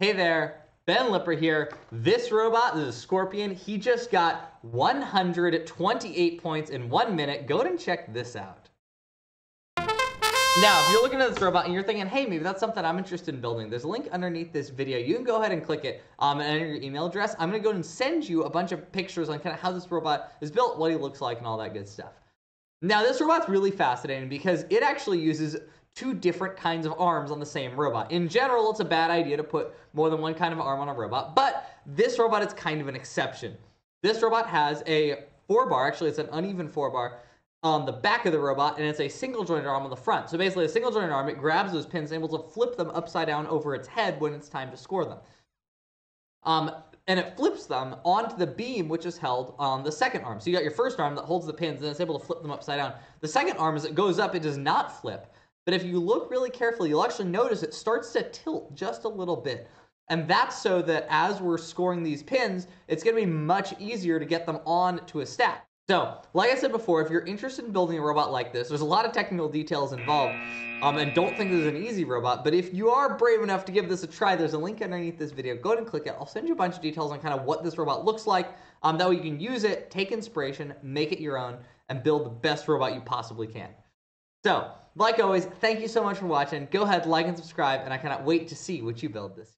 Hey there, Ben Lipper here. This robot, this is Scorpion, he just got 128 points in 1 minute. Go ahead and check this out. Now, if you're looking at this robot and you're thinking, hey, maybe that's something I'm interested in building, there's a link underneath this video. You can go ahead and click it and enter your email address. I'm gonna go ahead and send you a bunch of pictures on kind of how this robot is built, what he looks like, and all that good stuff. Now, this robot's really fascinating because it actually uses two different kinds of arms on the same robot. In general, it's a bad idea to put more than one kind of arm on a robot, but this robot is kind of an exception. This robot has a four bar, actually it's an uneven four bar, on the back of the robot, and it's a single jointed arm on the front. So basically a single jointed arm, it grabs those pins and able to flip them upside down over its head when it's time to score them. And it flips them onto the beam, which is held on the second arm. So you got your first arm that holds the pins and it's able to flip them upside down. The second arm, as it goes up, it does not flip. But if you look really carefully, you'll actually notice it starts to tilt just a little bit. And that's so that as we're scoring these pins, it's going to be much easier to get them on to a stack. So, like I said before, if you're interested in building a robot like this, there's a lot of technical details involved, and don't think this is an easy robot, but if you are brave enough to give this a try, there's a link underneath this video. Go ahead and click it. I'll send you a bunch of details on kind of what this robot looks like. That way you can use it, take inspiration, make it your own, and build the best robot you possibly can. So, like always, thank you so much for watching. Go ahead, like and subscribe, and I cannot wait to see what you build this year.